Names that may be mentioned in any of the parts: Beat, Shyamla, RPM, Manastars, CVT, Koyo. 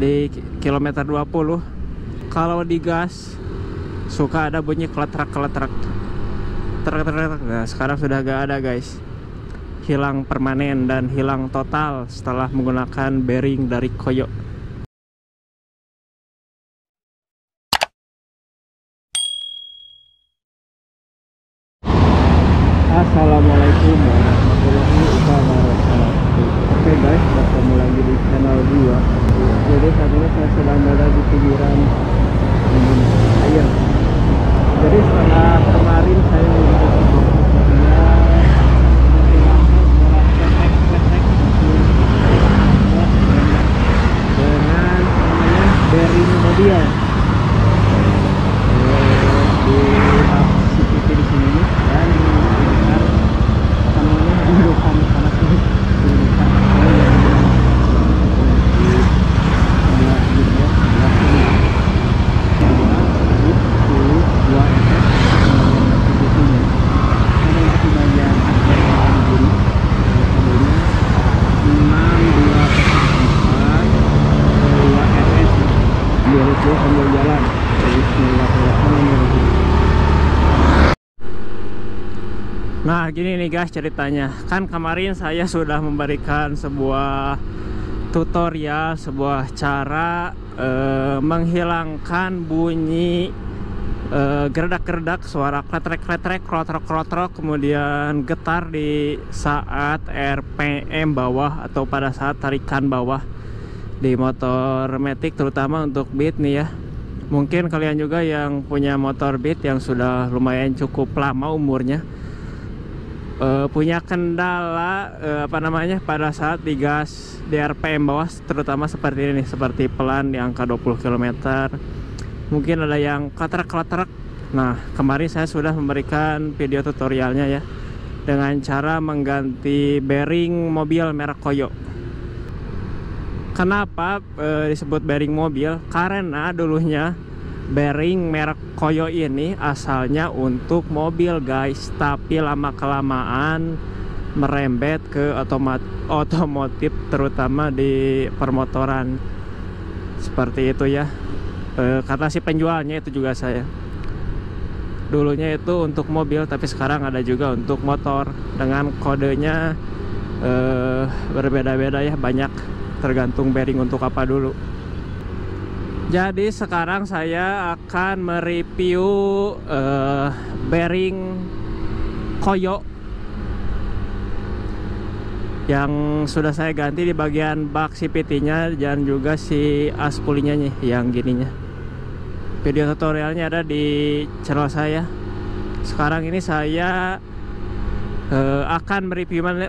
di kilometer 20. Kalau digas suka ada bunyi keletrak-keletrak. Nah, sekarang sudah gak ada, guys. Hilang permanen dan hilang total setelah menggunakan bearing dari Koyo. Assalamualaikum warahmatullahi wabarakatuh. Oke guys, bertemu lagi di channel gua. Jadi saat ini saya sedang berada di pinggiran air. Jadi setelah kemarin saya mengikuti dengan bearing mobil di CVT di sini dan nah gini nih guys ceritanya. Kan kemarin saya sudah memberikan sebuah tutorial, sebuah cara menghilangkan bunyi gerdak-gerdak, suara kletrek-kletrek, krotrok-krotrok, kemudian getar di saat RPM bawah atau pada saat tarikan bawah di motor matic, terutama untuk Beat nih ya. Mungkin kalian juga yang punya motor Beat yang sudah lumayan cukup lama umurnya, punya kendala pada saat digas di RPM bawah, terutama seperti ini, seperti pelan di angka 20 km. Mungkin ada yang klatrak-klatrak. Nah kemarin saya sudah memberikan video tutorialnya ya, dengan cara mengganti bearing mobil merek Koyo. Kenapa disebut bearing mobil? Karena dulunya bearing merek Koyo ini asalnya untuk mobil guys, tapi lama-kelamaan merembet ke otomotif, terutama di permotoran. Seperti itu ya, kata si penjualnya itu juga saya. Dulunya itu untuk mobil, tapi sekarang ada juga untuk motor. Dengan kodenya berbeda-beda ya, banyak tergantung bearing untuk apa dulu. Jadi sekarang saya akan mereview bearing Koyo yang sudah saya ganti di bagian bak CVT nya dan juga si aspulinya nih, yang gininya. Video tutorialnya ada di channel saya. Sekarang ini saya akan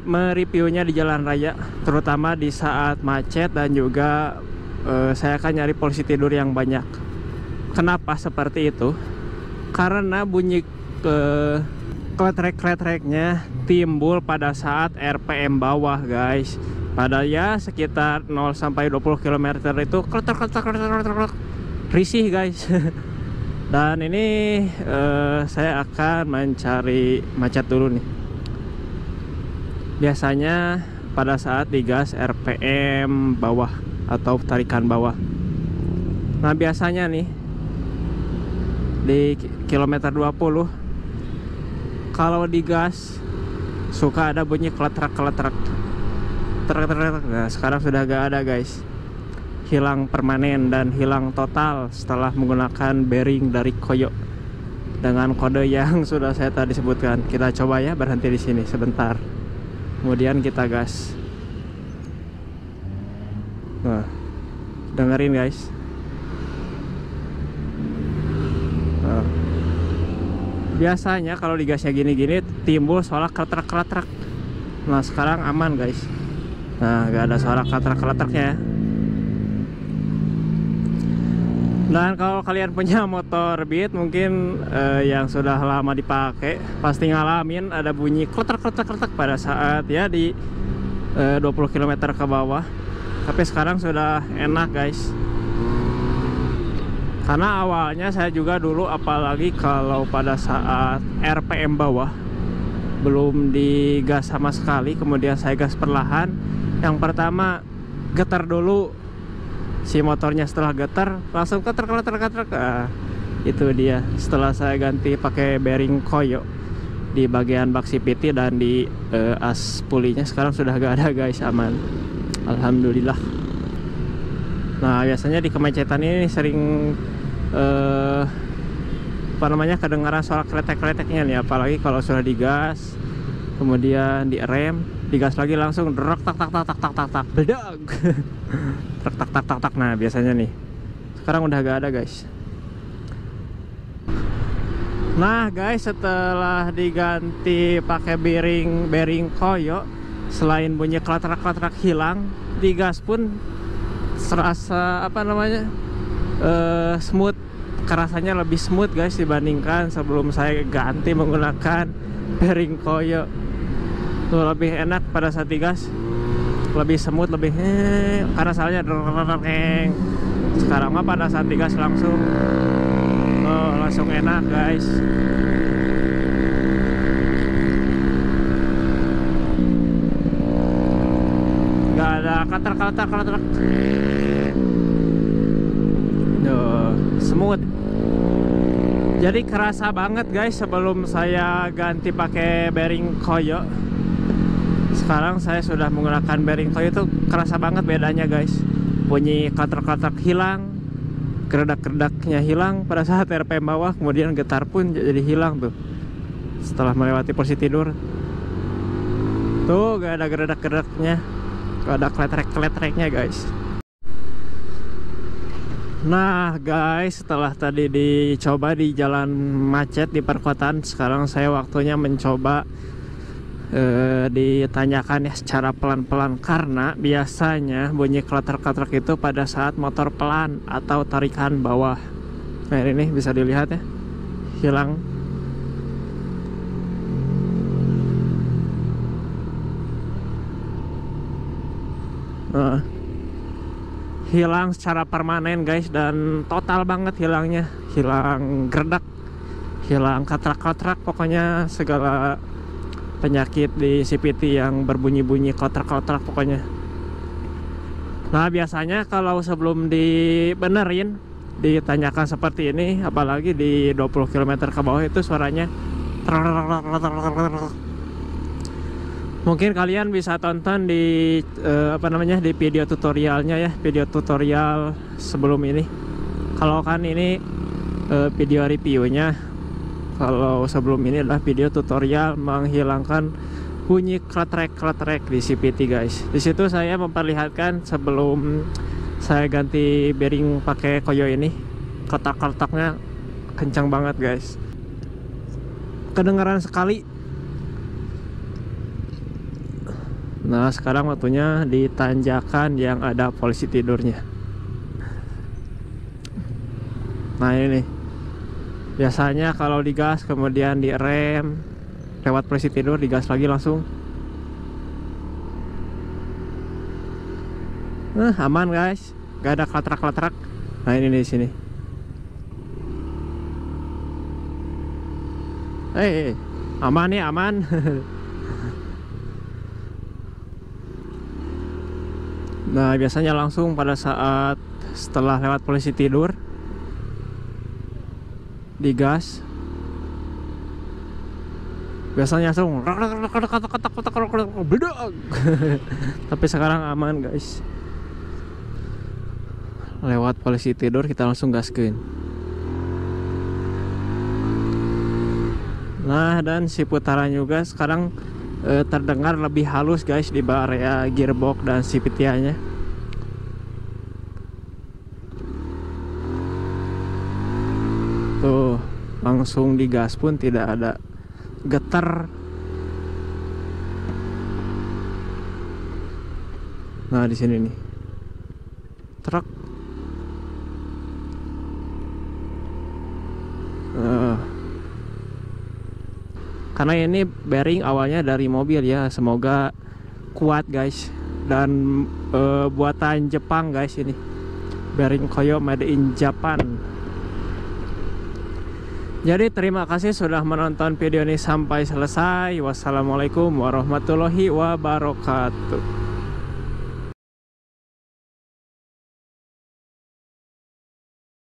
mereviewnya di jalan raya, terutama di saat macet, dan juga saya akan nyari posisi tidur yang banyak. Kenapa seperti itu? Karena bunyi kletrek-kletreknya timbul pada saat RPM bawah guys. Pada ya sekitar 0–20 km itu kletrek-kletrek, risih guys. Dan ini saya akan mencari macet dulu nih. Biasanya pada saat digas RPM bawah atau tarikan bawah. Nah biasanya nih di kilometer 20 kalau digas suka ada bunyi keletrak-keletrak. Nah sekarang sudah gak ada guys. Hilang permanen dan hilang total setelah menggunakan bearing dari Koyo dengan kode yang sudah saya tadi sebutkan. Kita coba ya, berhenti di sini sebentar, kemudian kita gas. Nah, dengerin guys. Nah, biasanya kalau digasnya gini-gini timbul suara klatrak-klatrak. Nah sekarang aman guys. Nah gak ada suara klatrak-klatraknya. Dan kalau kalian punya motor Beat mungkin yang sudah lama dipakai, pasti ngalamin ada bunyi klatrak-klatrak pada saat ya di 20 km ke bawah. Tapi sekarang sudah enak guys. Karena awalnya saya juga dulu, apalagi kalau pada saat RPM bawah belum digas sama sekali, kemudian saya gas perlahan, yang pertama getar dulu, si motornya setelah getar langsung keter. Itu dia, setelah saya ganti pakai bearing Koyo di bagian bak CVT dan di as pulinya, sekarang sudah gak ada guys, aman, alhamdulillah. Nah biasanya di kemacetan ini sering kedengaran suara kretek-kreteknya nih, apalagi kalau sudah digas kemudian direm, digas lagi langsung drek tak tak tak tak tak tak tak bedak tak tak tak tak tak. Nah biasanya nih sekarang udah gak ada guys. Nah guys, setelah diganti pakai bearing Koyo, selain bunyi klatrak-klatrak hilang, digas pun serasa smooth, kerasanya lebih smooth guys dibandingkan sebelum saya ganti menggunakan bearing Koyo. Tuh, lebih enak pada saat digas, lebih smooth, lebih karena soalnya sekarang mah pada saat digas langsung enak guys. Gak ada kater-kater. Smooth. Jadi kerasa banget guys sebelum saya ganti pakai bearing Koyo. Sekarang saya sudah menggunakan bearing Koyo, itu kerasa banget bedanya guys. Bunyi kater-kater hilang, kredak-kredaknya hilang pada saat RPM bawah, kemudian getar pun jadi hilang tuh setelah melewati posisi tidur. Tuh gak ada kredak-kredaknya, gak ada kletrek-kletreknya guys. Nah guys, setelah tadi dicoba di jalan macet di perkotaan, sekarang saya waktunya mencoba ditanyakan ya secara pelan-pelan, karena biasanya bunyi klater-klater itu pada saat motor pelan atau tarikan bawah. Nah ini bisa dilihat ya, hilang. Hilang secara permanen guys, dan total banget hilangnya. Hilang gerdak, hilang katrak-katrak, pokoknya segala penyakit di CVT yang berbunyi-bunyi kotak-kotak pokoknya. Nah biasanya kalau sebelum dibenerin ditanyakan seperti ini, apalagi di 20 km ke bawah itu suaranya mungkin kalian bisa tonton di di video tutorialnya ya, video tutorial sebelum ini. Kalau kan ini video reviewnya, kalau sebelum ini adalah video tutorial menghilangkan bunyi kletrek-kletrek di CVT guys. Di situ saya memperlihatkan sebelum saya ganti bearing pakai Koyo ini, kletak-kletaknya kencang banget guys, kedengaran sekali. Nah sekarang waktunya ditanjakan yang ada polisi tidurnya. Nah ini nih, biasanya kalau digas kemudian direm lewat polisi tidur, digas lagi langsung. Aman guys, gak ada klatrak-klatrak. Nah ini di sini. Aman nih, aman. Nah biasanya langsung pada saat setelah lewat polisi tidur digas biasanya langsung tapi sekarang aman guys, lewat polisi tidur kita langsung gaskeun. Nah dan si putaran juga sekarang terdengar lebih halus guys di area gearbox dan CVT-nya. Tuh, langsung digas pun tidak ada getar. Nah, di sini nih. Truk. Karena ini bearing awalnya dari mobil ya, semoga kuat guys. Dan buatan Jepang guys ini. Bearing Koyo made in Japan. Jadi terima kasih sudah menonton video ini sampai selesai. Wassalamualaikum warahmatullahi wabarakatuh.